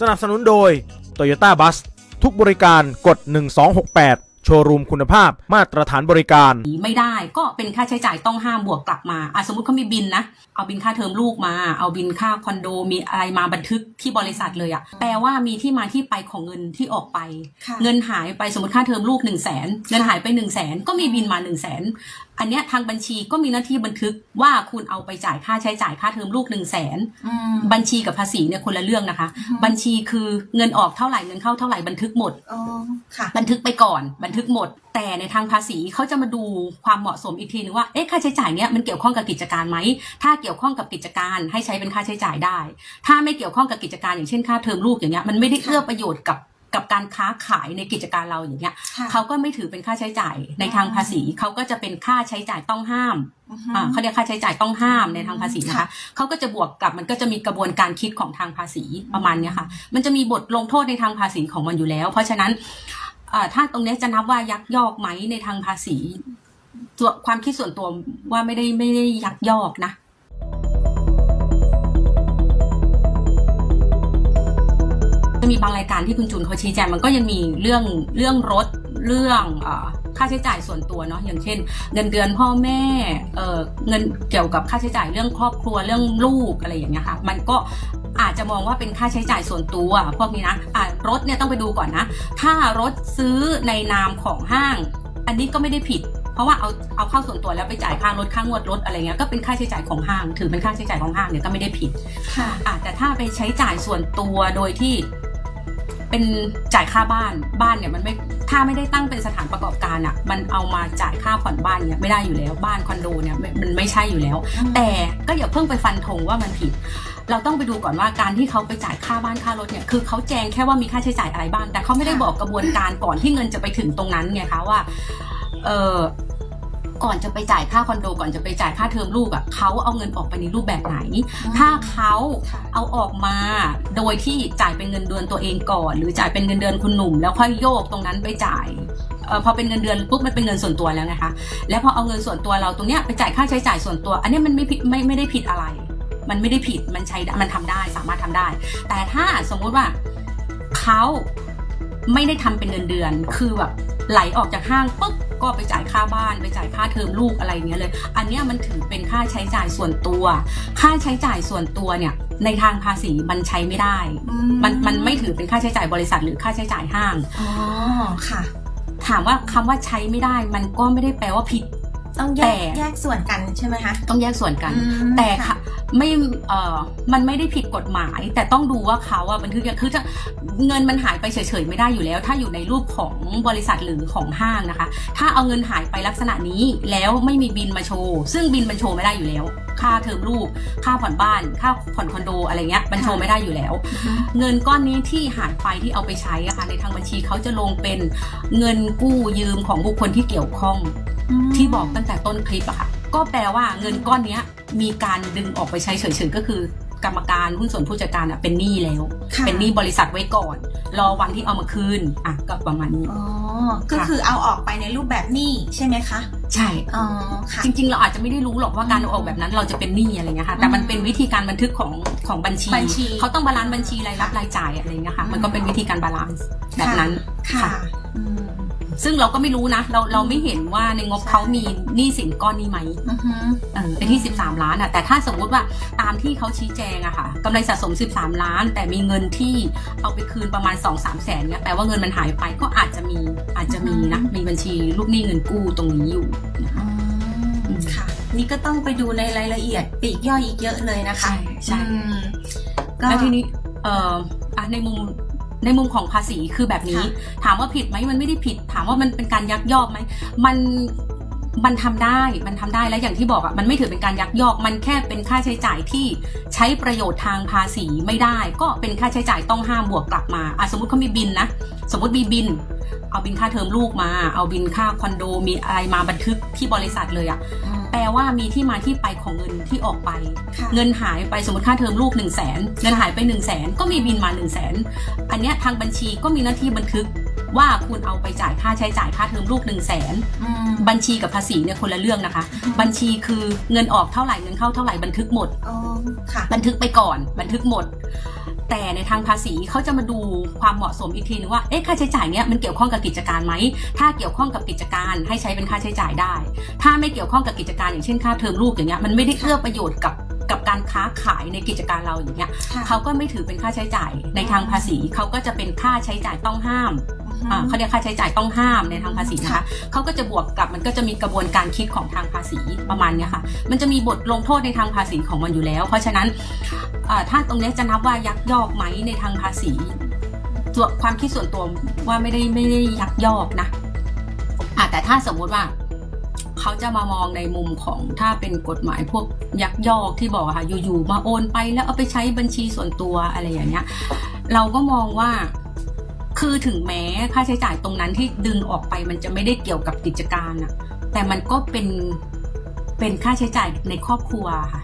สนับสนุนโดย Toyota Bus ทุกบริการกด1268โชว์รูมคุณภาพมาตรฐานบริการไม่ได้ก็เป็นค่าใช้จ่ายต้องห้ามบวกกลับมาสมมติเขามีบินนะเอาบินค่าเทอมลูกมาเอาบินค่าคอนโดมีอะไรมาบันทึกที่บริษัทเลยอะแปลว่ามีที่มาที่ไปของเงินที่ออกไปเงินหายไปสมมติค่าเทอมลูก 100,000 เงินหายไป 100,000 ก็มีบินมา 100,000อันเนี้ยทางบัญชีก็มีหน้าที่บันทึกว่าคุณเอาไปจ่ายค่าใช้จ่ายค่าเทอมลูก 100,000บัญชีกับภาษีเนี่ยคนละเรื่องนะคะบัญชีคือเงินออกเท่าไหร่เงินเข้าเท่าไหร่บันทึกหมดบันทึกไปก่อนบันทึกหมดแต่ในทางภาษีเขาจะมาดูความเหมาะสมอีกทีนึงว่าเอ๊ะค่าใช้จ่ายเนี้ยมันเกี่ยวข้องกับกิจการไหมถ้าเกี่ยวข้องกับกิจการให้ใช้เป็นค่าใช้จ่ายได้ถ้าไม่เกี่ยวข้องกับกิจการอย่างเช่นค่าเทอมลูกอย่างเงี้ยมันไม่ได้เอื้อประโยชน์กับการค้าขายในกิจการเราอย่างเงี้ยเขาก็ไม่ถือเป็นค่าใช้จ่ายในทางภาษีเขาก็จะเป็นค่าใช้จ่ายต้องห้ามเขาเรียกค่าใช้จ่ายต้องห้ามในทางภาษีนะคะเขาก็จะบวกกับมันก็จะมีกระบวนการคิดของทางภาษีประมาณนี้ค่ะมันจะมีบทลงโทษในทางภาษีของมันอยู่แล้วเพราะฉะนั้นถ้าตรงนี้จะนับว่ายักยอกไหมในทางภาษีความคิดส่วนตัวว่าไม่ได้ยักยอกนะมีบางรายการที่คุณจุนเขาชี้แจงมันก็ยังมีเรื่องรถเรื่องค่าใช้จ่ายส่วนตัวเนาะอย่างเช่นเงินเดือนพ่อแม่เงินเกี่ยวกับค่าใช้จ่ายเรื่องครอบครัวเรื่องลูกอะไรอย่างเงี้ยค่ะมันก็อาจจะมองว่าเป็นค่าใช้จ่ายส่วนตัวพวกนี้นะรถเนี่ยต้องไปดูก่อนนะถ้ารถซื้อในนามของห้างอันนี้ก็ไม่ได้ผิดเพราะว่าเอาเข้าส่วนตัวแล้วไปจ่ายค่ารถค่างวดรถอะไรเงี้ยก็เป็นค่าใช้จ่ายของห้างถือเป็นค่าใช้จ่ายของห้างเนี่ยก็ไม่ได้ผิดค่ะแต่ถ้าไปใช้จ่ายส่วนตัวโดยที่เป็นจ่ายค่าบ้านเนี่ยมันไม่ถ้าไม่ได้ตั้งเป็นสถานประกอบการอ่ะมันเอามาจ่ายค่าผ่อนบ้านเนี่ยไม่ได้อยู่แล้วบ้านคอนโดเนี่ยมันไม่ใช่อยู่แล้วแต่ก็อย่าเพิ่งไปฟันธงว่ามันผิดเราต้องไปดูก่อนว่าการที่เขาไปจ่ายค่าบ้านค่ารถเนี่ยคือเขาแจ้งแค่ว่ามีค่าใช้จ่ายอะไรบ้างแต่เขาไม่ได้บอกกระบวนการก่อนที่เงินจะไปถึงตรงนั้นไงคะว่าก่อนจะไปจ่ายค่าคอนโดก่อนจะไปจ่ายค่าเทอมลูกอ่ะเขาเอาเงินออกไปในรูปแบบไหนถ้าเขาเอาออกมาโดยที่จ่ายเป็นเงินเดือนตัวเองก่อนหรือจ่ายเป็นเงินเดือนคุณหนุ่มแล้วค่อยโยกตรงนั้นไปจ่ายพอเป็นเงินเดือนปุ๊บมันเป็นเงินส่วนตัวแล้วนะคะแล้วพอเอาเงินส่วนตัวเราตรงเนี้ยไปจ่ายค่าใช้จ่ายส่วนตัวอันนี้มันไม่ได้ผิดอะไรมันไม่ได้ผิดมันใช้มันทำได้สามารถทำได้แต่ถ้าสมมุติว่าเขาไม่ได้ทำเป็นเงินเดือนคือแบบไหลออกจากห้างปุ๊บก็ไปจ่ายค่าบ้านไปจ่ายค่าเทอมลูกอะไรเงี้ยเลยอันเนี้ยมันถือเป็นค่าใช้จ่ายส่วนตัวค่าใช้จ่ายส่วนตัวเนี่ยในทางภาษีมันใช้ไม่ได้มันไม่ถือเป็นค่าใช้จ่ายบริษัทหรือค่าใช้จ่ายห้างอ๋อค่ะถามว่าคำว่าใช้ไม่ได้มันก็ไม่ได้แปลว่าผิดต้องแยกส่วนกันใช่ไหมคะต้องแยกส่วนกันแต่ค่ะไม่มันไม่ได้ผิดกฎหมายแต่ต้องดูว่าเขาอะบันทึกคือจะเงินมันหายไปเฉยๆไม่ได้อยู่แล้วถ้าอยู่ในรูปของบริษัทหรือของห้างนะคะถ้าเอาเงินหายไปลักษณะนี้แล้วไม่มีบินมาโชว์ซึ่งบินมันโชว์ไม่ได้อยู่แล้วค่าเทอมลูกค่าผ่อนบ้านค่าผ่อนคอนโดอะไรเงี้ยมันโชว์ไม่ได้อยู่แล้วเงินก้อนนี้ที่หายไปที่เอาไปใช้อะค่ะในทางบัญชีเขาจะลงเป็นเงินกู้ยืมของบุคคลที่เกี่ยวข้องที่บอกตั้งแต่ต้นคลิปอะค่ะก็แปลว่าเงินก้อนนี้มีการดึงออกไปใช้เฉยๆก็คือกรรมการหุ้นส่วนผู้จัดการเป็นหนี้แล้วเป็นหนี้บริษัทไว้ก่อนรอวันที่เอามาคืนอ่ะก็ประมาณนี้อ๋อก็คือเอาออกไปในรูปแบบหนี้ใช่ไหมคะใช่อ๋อค่ะจริงๆเราอาจจะไม่ได้รู้หรอกว่าการออกแบบนั้นเราจะเป็นหนี้อะไรเงี้ยค่ะแต่มันเป็นวิธีการบันทึกของบัญชีเขาต้องบาลานซ์บัญชีรายรับรายจ่ายอะไรเงี้ยค่ะมันก็เป็นวิธีการบาลานซ์แบบนั้นค่ะซึ่งเราก็ไม่รู้นะเราไม่เห็นว่าในงบเขามีหนี้สินก้อนนี้ไหมไอ้ที่13ล้านอะแต่ถ้าสมมติว่าตามที่เขาชี้แจงอะค่ะกำไรสะสม13ล้านแต่มีเงินที่เอาไปคืนประมาณ 2-3 แสนเนี่ยแปลว่าเงินมันหายไปก็อาจจะมีนะมีบัญชีลูกหนี้เงินกู้ตรงนี้อยู่ค่ะนี่ก็ต้องไปดูในรายละเอียดปลีกย่อยอีกเยอะเลยนะคะใช่แล้วทีนี้ในมุมของภาษีคือแบบนี้ถามว่าผิดไหมมันไม่ได้ผิดถามว่ามันเป็นการยักยอกไหมมันทำได้มันทำได้และอย่างที่บอกอ่ะมันไม่ถือเป็นการยักยอกมันแค่เป็นค่าใช้จ่ายที่ใช้ประโยชน์ทางภาษีไม่ได้ก็เป็นค่าใช้จ่ายต้องห้ามบวกกลับมาสมมติเขามีบินนะสมมติมีบินเอาบินค่าเทอมลูกมาเอาบินค่าคอนโดมีอะไรมาบันทึกที่บริษัทเลยอ่ะแปลว่ามีที่มาที่ไปของเงินที่ออกไปเงินหายไปสมมติค่าเทอมลูก 100,000 เงินหายไป 100,000 ก็มีบินมา 100,000 อันเนี้ยทางบัญชีก็มีหน้าที่บันทึกว่าคุณเอาไปจ่ายค่าใช้จ่ายค่าเทอมลูก 100,000 บัญชีกับภาษีเนี่ยคนละเรื่องนะคะบัญชีคือเงินออกเท่าไหร่เงินเข้าเท่าไหร่บันทึกหมดบันทึกไปก่อนบันทึกหมด แต่ในทางภาษีเขาจะมาดูความเหมาะสมอีกทีนึงว่าเอ๊ะค่าใช้จ่ายเนี้ยมันเกี่ยวข้องกับกิจการไหมถ้าเกี่ยวข้องกับกิจการให้ใช้เป็นค่าใช้จ่ายได้ถ้าไม่เกี่ยวข้องกับกิจการอย่างเช่นค่าเทอมลูกอย่างเงี้ยมันไม่ได้เอื้อประโยชน์กับการค้าขายในกิจการเราอย่างเงี้ยเขาก็ไม่ถือเป็นค่าใช้จ่ายในทางภาษีเขาก็จะเป็นค่าใช้จ่ายต้องห้ามเขาเรียกค่าใช้จ่ายต้องห้ามในทางภาษีนะคะเขาก็จะบวกกับมันก็จะมีกระบวนการคิดของทางภาษีประมาณนี้ค่ะมันจะมีบทลงโทษในทางภาษีของมันอยู่แล้วเพราะฉะนั้นถ้าตรงนี้จะนับว่ายักยอกไหมในทางภาษีความคิดส่วนตัวว่าไม่ได้ยักยอกนะแต่ถ้าสมมติว่าเขาจะมามองในมุมของถ้าเป็นกฎหมายพวกยักยอกที่บอกค่ะอยู่ๆมาโอนไปแล้วเอาไปใช้บัญชีส่วนตัวอะไรอย่างเงี้ยเราก็มองว่าคือถึงแม้ค่าใช้จ่ายตรงนั้นที่ดึงออกไปมันจะไม่ได้เกี่ยวกับกิจการอะแต่มันก็เป็นค่าใช้จ่ายในครอบครัวค่ะ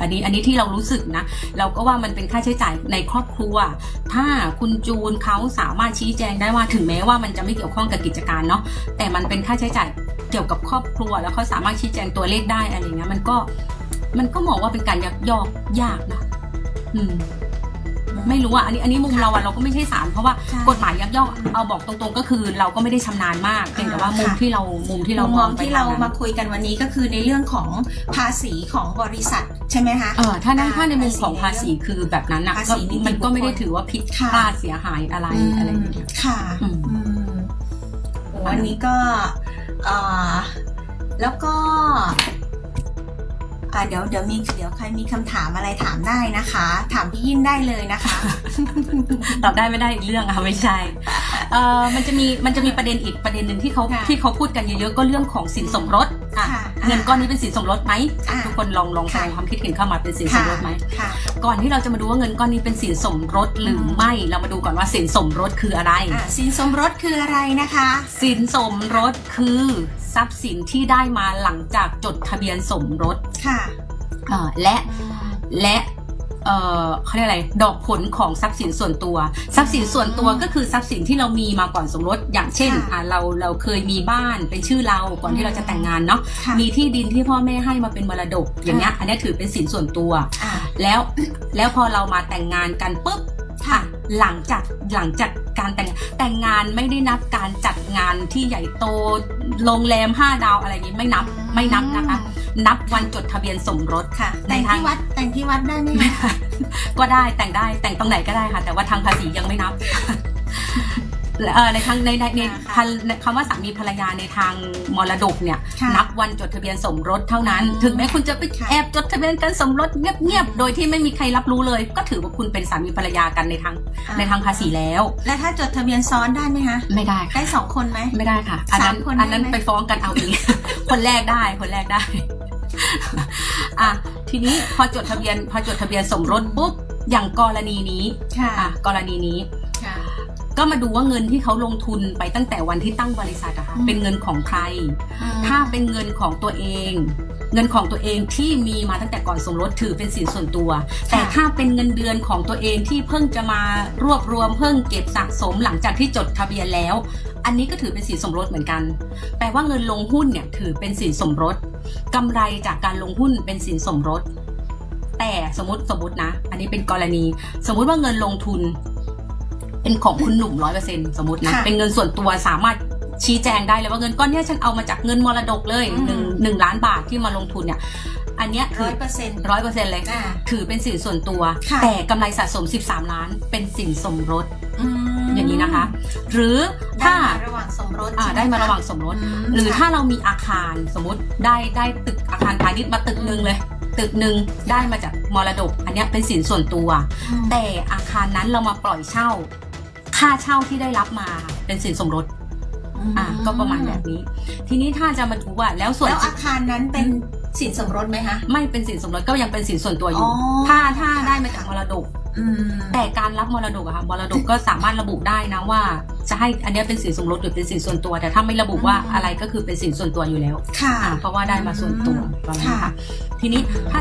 อันนี้ที่เรารู้สึกนะเราก็ว่ามันเป็นค่าใช้จ่ายในครอบครัวถ้าคุณจูนเขาสามารถชี้แจงได้ว่าถึงแม้ว่ามันจะไม่เกี่ยวข้องกับกิจการเนาะแต่มันเป็นค่าใช้จ่ายเกี่ยวกับครอบครัวแล้วเขาสามารถชี้แจงตัวเลขได้อะไรเงี้ยมันก็มองว่าเป็นการยักยอกยากนะไม่รู้อันนี้มุมเราเราก็ไม่ใช่ศาลเพราะว่ากฎหมายยักยอกเอาบอกตรงๆก็คือเราก็ไม่ได้ชำนาญมากเพียงแต่ว่ามุมที่เรามองที่เรามาคุยกันวันนี้ก็คือในเรื่องของภาษีของบริษัทใช่ไหมคะถ้าในมุมของภาษีคือแบบนั้นนะมันก็ไม่ได้ถือว่าผิดพลาดเสียหายอะไรอย่างเงี้ยค่ะอันนี้ก็แล้วก็เดี๋ยวใครมีคำถามอะไรถามได้นะคะถามพี่ยิ่นได้เลยนะคะตอบได้ไม่ได้อีกเรื่องค่ะไม่ใช่มันจะมีประเด็นหนึ่งที่เขาพูดกันเยอะๆก็เรื่องของสินสมรสเงินก้อนนี้เป็นสินสมรสไหมทุกคนลองแสดงความคิดเห็นเข้ามาเป็นสินสมรสไหมก่อนที่เราจะมาดูว่าเงินก้อนนี้เป็นสินสมรสหรือไม่เรามาดูก่อนว่าสินสมรสคืออะไรสินสมรสคืออะไรนะคะสินสมรสคือทรัพย์สินที่ได้มาหลังจากจดทะเบียนสมรสค่ะและเขาเรียกอะไรดอกผลของทรัพย์สินส่วนตัวทรัพย์สินส่วนตัวก็คือทรัพย์สินที่เรามีมาก่อนสมรสอย่างเช่นเราเคยมีบ้านเป็นชื่อเราก่อนที่เราจะแต่งงานเนาะมีที่ดินที่พ่อแม่ให้มาเป็นมรดกอย่างเงี้ยอันนี้ถือเป็นสินส่วนตัวแล้วพอเรามาแต่งงานกันปุ๊บหลังจากการแต่งงานไม่ได้นับการจัดงานที่ใหญ่โตโรงแรม5 ดาวอะไรนี้ไม่นับนะคะนับวันจดทะเบียนสมรสค่ะแต่งที่วัดได้ไหมก็ได้แต่งตรงไหนก็ได้ค่ะแต่ว่าทางภาษียังไม่นับในคำว่าสามีภรรยาในทางมรดกเนี่ยนับวันจดทะเบียนสมรสเท่านั้นถึงแม้คุณจะไปแอบจดทะเบียนกันสมรสเงียบๆโดยที่ไม่มีใครรับรู้เลยก็ถือว่าคุณเป็นสามีภรรยากันในทางภาษีแล้วและถ้าจดทะเบียนซ้อนได้ไหมคะไม่ได้ได้2 คนไหมไม่ได้ค่ะอันนั้นไปฟ้องกันเอาเองคนแรกได้ทีนี้พอจดทะเบียนสมรสปุ๊บอย่างกรณีนี้ก็มาดูว่าเงินที่เขาลงทุนไปตั้งแต่วันที่ตั้งบริษัทนะคะเป็นเงินของใครถ้าเป็นเงินของตัวเองที่มีมาตั้งแต่ก่อนสมรสถือเป็นสินส่วนตัวแต่ถ้าเป็นเงินเดือนของตัวเองที่เพิ่งจะมารวบรวมเพิ่งเก็บสะสมหลังจากที่จดทะเบียนแล้วอันนี้ก็ถือเป็นสินสมรสเหมือนกันแปลว่าเงินลงหุ้นเนี่ยถือเป็นสินสมรสกำไรจากการลงหุ้นเป็นสินสมรสแต่สมมตินะอันนี้เป็นกรณีสมมติว่าเงินลงทุนเป็นของคุณหนุ่ม 100% สมมตินะเป็นเงินส่วนตัวสามารถชี้แจงได้เลยว่าเงินก้อนนี้ฉันเอามาจากเงินมรดกเลย1,000,000 บาทที่มาลงทุนเนี่ยอันเนี้ย 100% เลยถือเป็นสินส่วนตัวแต่กำไรสะสม13 ล้านเป็นสินสมรสอย่างนี้นะคะหรือถ้าระหว่างสมรสได้มาระหว่างสมรสหรือถ้าเรามีอาคารสมมติได้ตึกอาคารพาณิชย์มาตึกหนึ่งได้มาจากมรดกอันเนี้ยเป็นสินส่วนตัวแต่อาคารนั้นเรามาปล่อยเช่าค่าเช่าที่ได้รับมาเป็นสินสมรสก็ประมาณแบบนี้ทีนี้ถ้าจะมาดูว่าแล้วส่วนอาคารนั้นเป็นสินสมรสไหมคะไม่เป็นสินสมรสก็ยังเป็นสินส่วนตัวอยู่ถ้าได้มาจากมรดกแต่การรับมรดกค่ะมรดกก็สามารถระบุได้นะว่าจะให้อันนี้เป็นสินสมรสหรือเป็นสินส่วนตัวแต่ถ้าไม่ระบุว่าอะไรก็คือเป็นสินส่วนตัวอยู่แล้วค่ะเพราะว่าได้มาส่วนตัวทีนี้ถ้า